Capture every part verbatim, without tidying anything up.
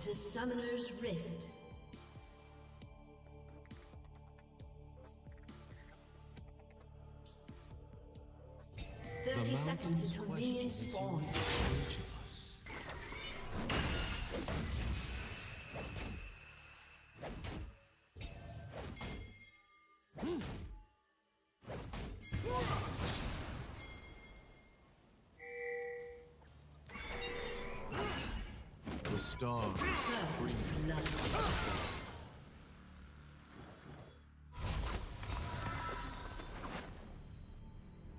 to Summoner's Rift. thirty seconds until minions spawn.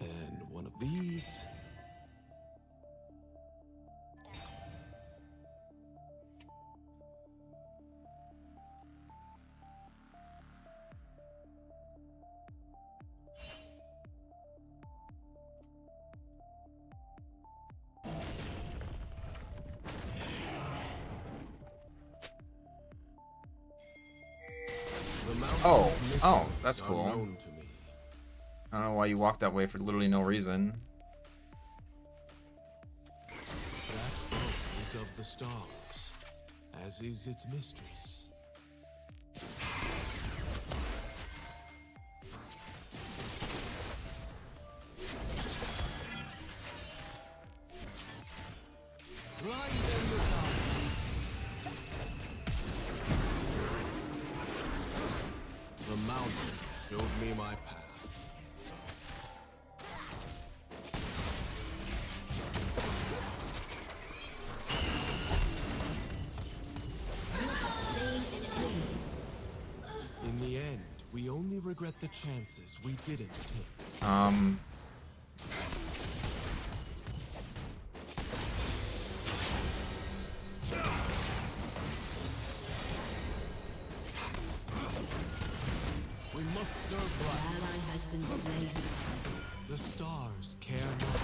And one of these. Oh, oh, that's cool. I don't know why you walked that way for literally no reason. That oath is of the stars, as is its mistress. The chances we didn't take. Um. We must serve blood. The ally has been slain. The stars care not.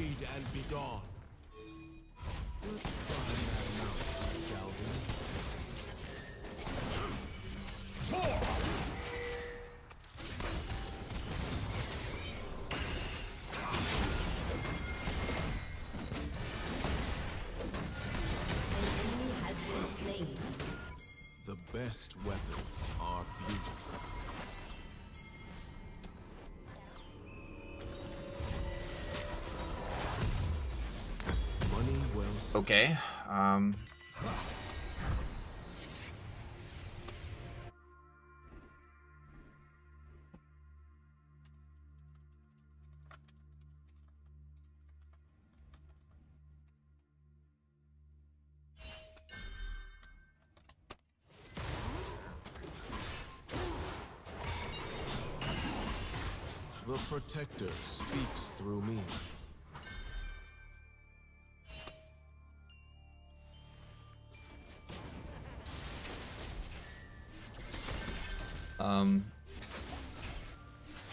And be gone. Let's find that mountain, shall we? The enemy has been slain. The best weapons are beautiful. Okay, um... The Protector speaks through me. Um,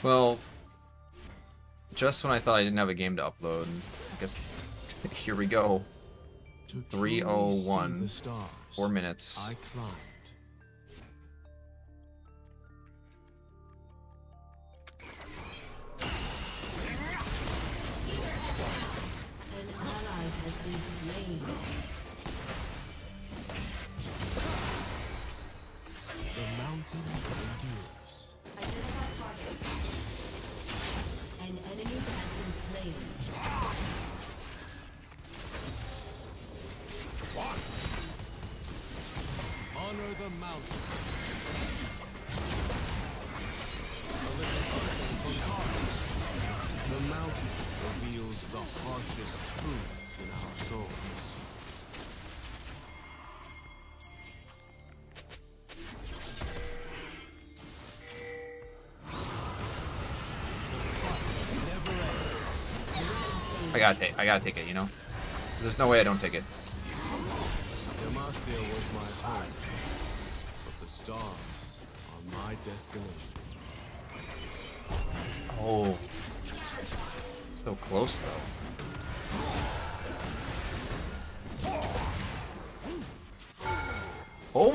well, just when I thought I didn't have a game to upload, I guess here we go. three oh one, four minutes. I climbed. An ally has been slain. The mountain. The mountain. The mountain reveals the harshest truths in our souls. I gotta take I gotta take it, you know? There's no way I don't take it. Demacia was my home. Stars are my destination. Oh, so close though.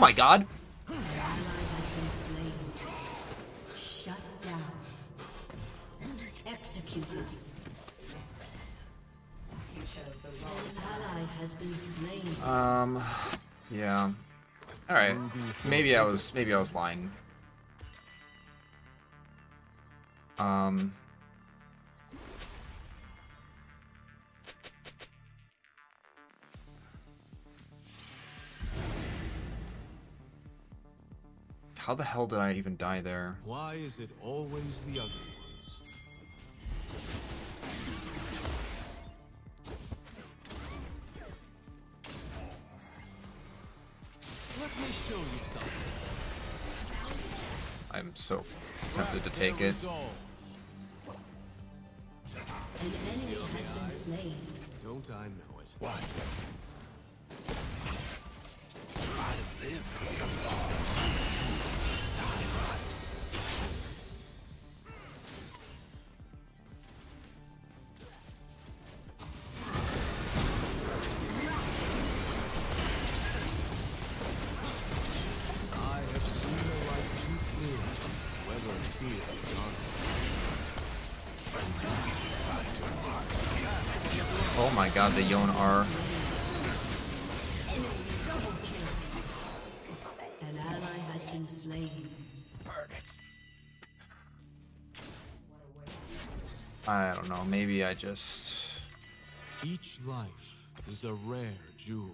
my god. Um, yeah. Alright. Maybe I was, maybe I was lying. Um... How the hell did I even die there? Why is it always the other ones? Let me show you something. I'm so tempted to take it. An enemy has been slain. Don't I know it? Why? I live for your laws. Die right. I have seen the light too clear to ever fear the darkness. Oh my god, the Yone are. I don't know, maybe I just... Each life is a rare jewel.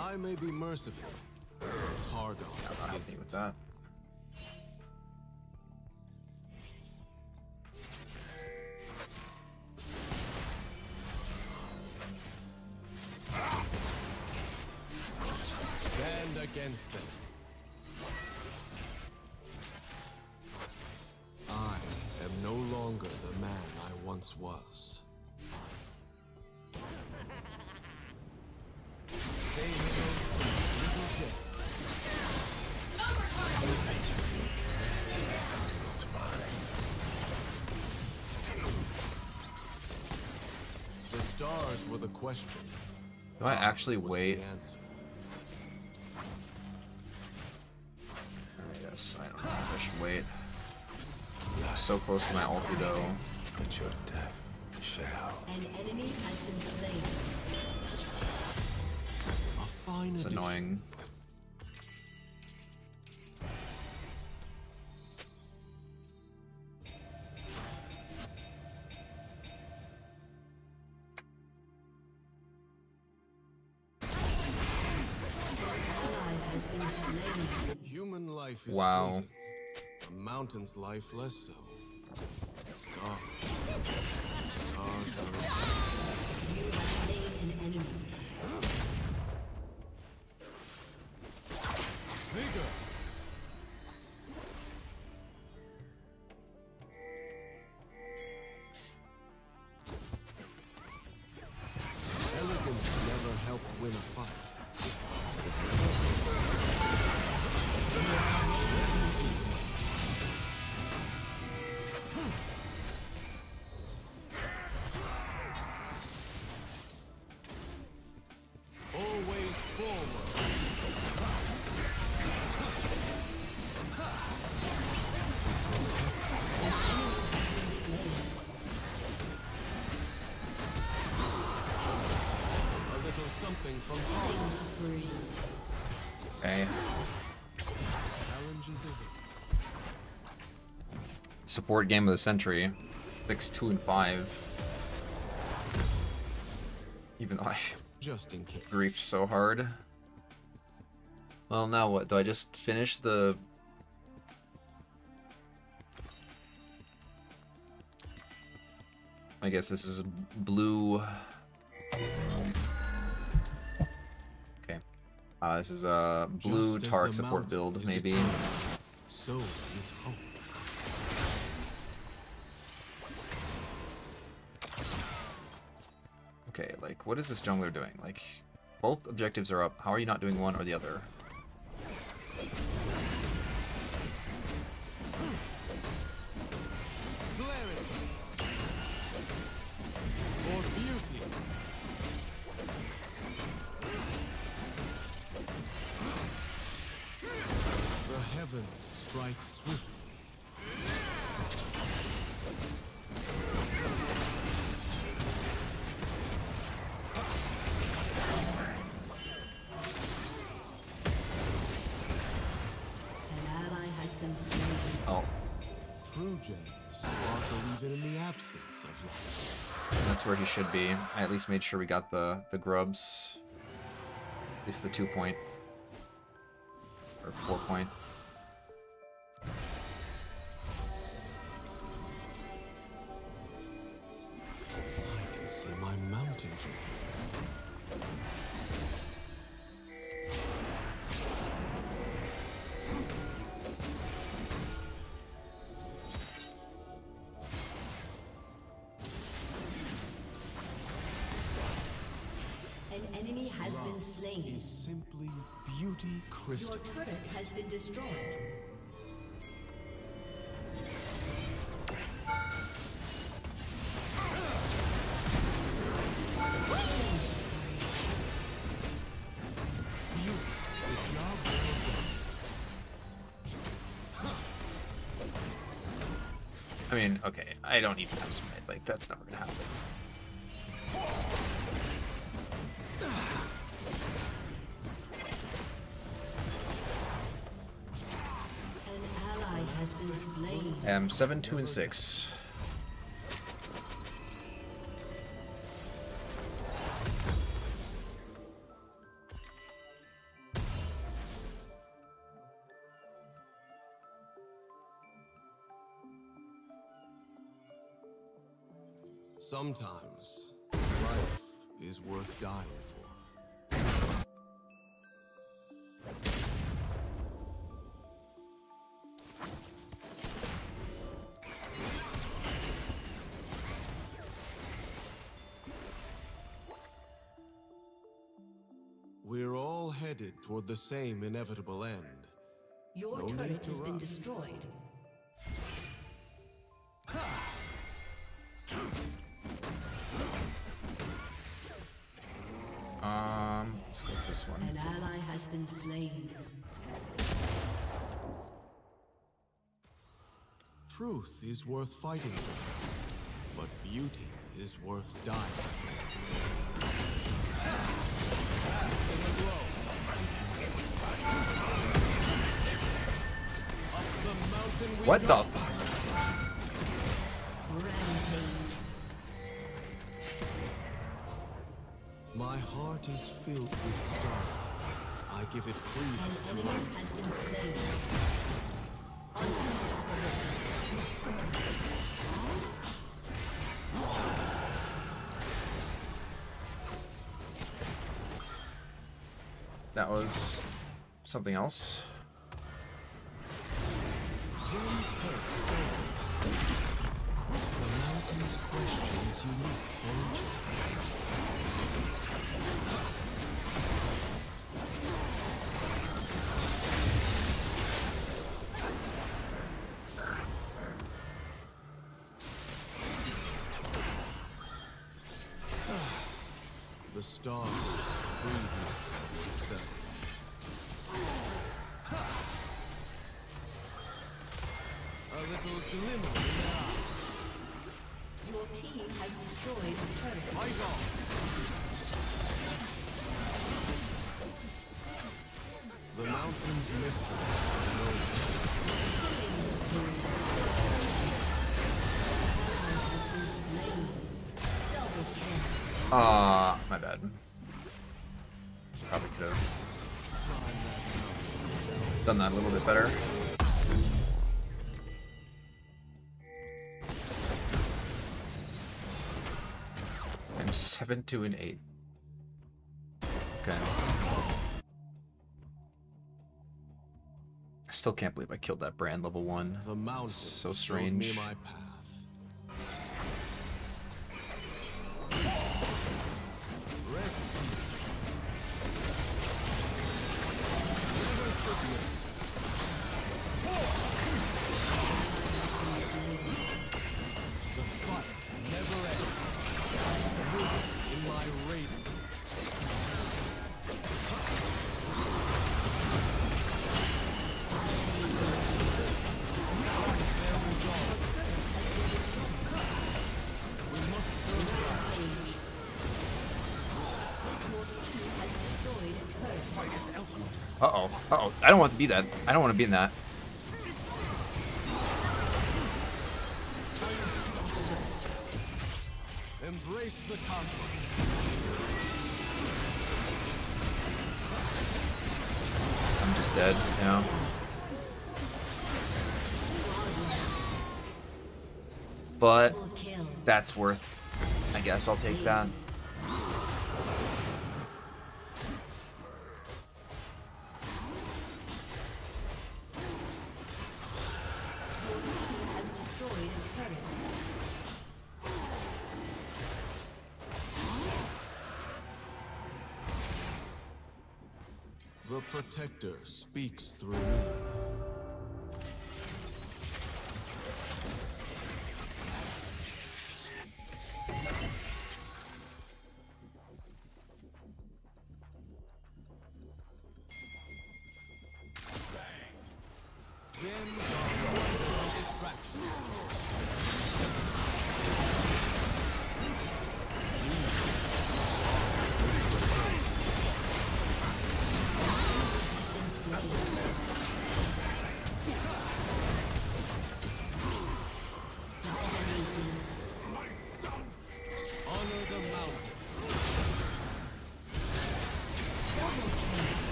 I may be merciful, but it's hard on me with that. Stand against them. I am no longer the man I once was. Question. Do I actually wait? I guess I don't know if I should wait. I'm so close to my ulti though. But your death shall. An enemy has been slain. It's annoying. Wow. A mountain's life less so. Stars. Stars you have slain an enemy. Vigor. Elegance never helped win a fight. Support game of the century, six, two, and five. Even though I just in case griefed so hard. Well, now what? Do I just finish the? I guess this is blue. Okay. Uh, this is a uh, blue Taric support build, maybe. So is hope. Okay, like, what is this jungler doing? Like, both objectives are up. How are you not doing one or the other? Should be. I at least made sure we got the the grubs. At least the two point or four point. I can see my mountain. Simply beauty crystal. Your turret has been destroyed. I mean, okay, I don't even have smite. Like, that's never gonna happen. Um, seven, two, and six. Sometimes life is worth dying for. Toward the same inevitable end. Your no turret has run. been destroyed. Um, let's go with this one. An ally has been slain. Truth is worth fighting for, but beauty is worth dying for. What the fuck? My heart is filled with stars. I give it freedom. An enemy has been slain. That was something else. The star a little glimmer now. Your team has destroyed the turret. The mountain's mystery. Ah, uh, my bad. Probably could have done that a little bit better. I'm seven, two, and eight. Okay. I still can't believe I killed that Brand level one. The mountain so strange. Me my path. Uh-oh. Uh-oh. I don't want to be that. I don't want to be in that. Embrace the cosmos. I'm just dead, you know. But that's worth. I guess I'll take that. The Protector speaks through me.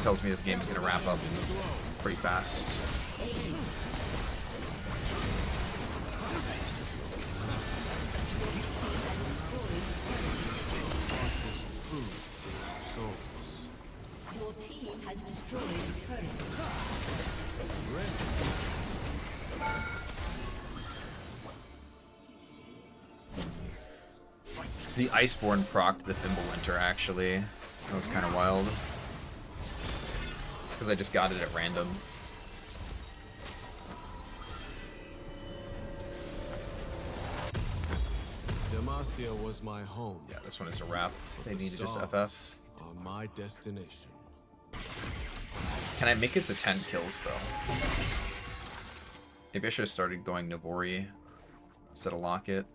Tells me this game is going to wrap up pretty fast. Your team has destroyed a turret. The Iceborn proc'd the Thimblewinter, actually. That was kind of wild. Because I just got it at random. Demacia was my home. Yeah, this one is a wrap. They need to just F F. On my destination. Can I make it to ten kills though? Maybe I should have started going Navori instead of Locket.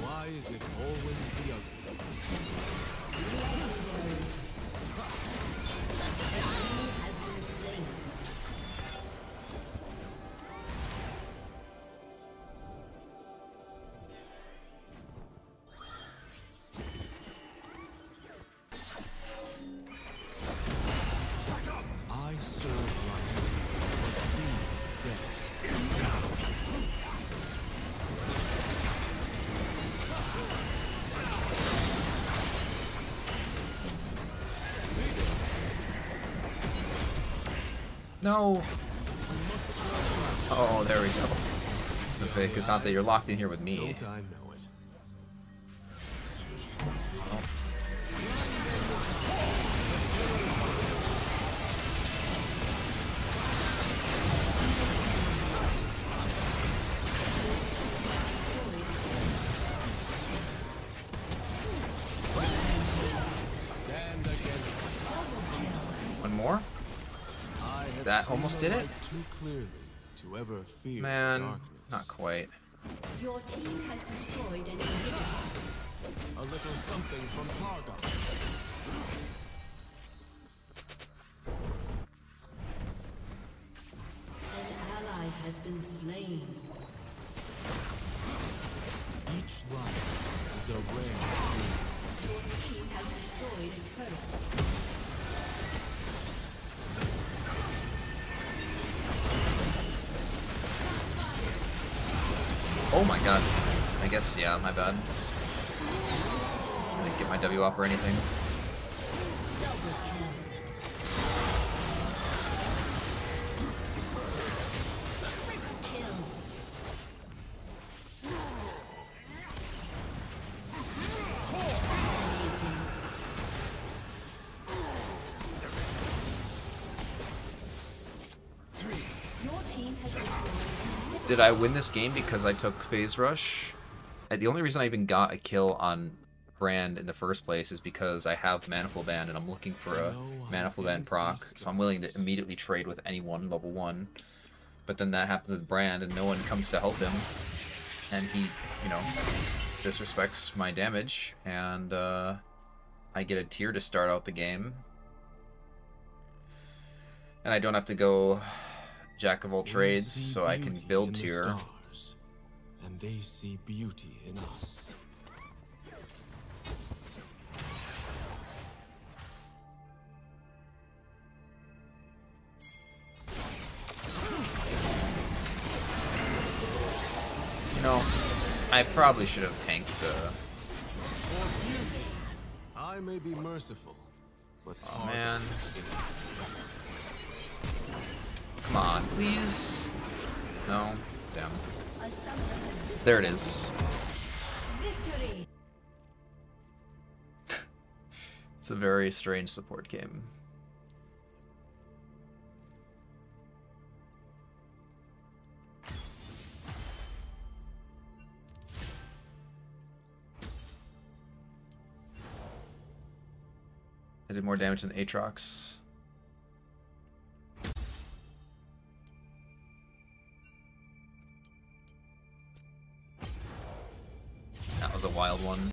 Why is it always the other? I serve myself. No. Oh, there we go. Let's say, Cassante, you're locked in here with me. Don't I know it? One more? That almost did it? Too clearly to ever fear Man, darkness. Not quite. Your team has destroyed an inhibitor. A little something from Targa. Oh my god. I guess, yeah, my bad. I didn't get my W off or anything. Did I win this game because I took phase rush? The only reason I even got a kill on Brand in the first place is because I have Manifold Band and I'm looking for a Manifold Band proc, so I'm willing to immediately trade with anyone level one. But then that happens with Brand and no one comes to help him, and he, you know, disrespects my damage, and uh, I get a tier to start out the game, and I don't have to go Jack of all trades, so I can build tier. And they see beauty in us. You know, I probably should have tanked the. I may be merciful, but oh man. Come on, please. No, damn. There it is. It's a very strange support game. I did more damage than Aatrox. That was a wild one.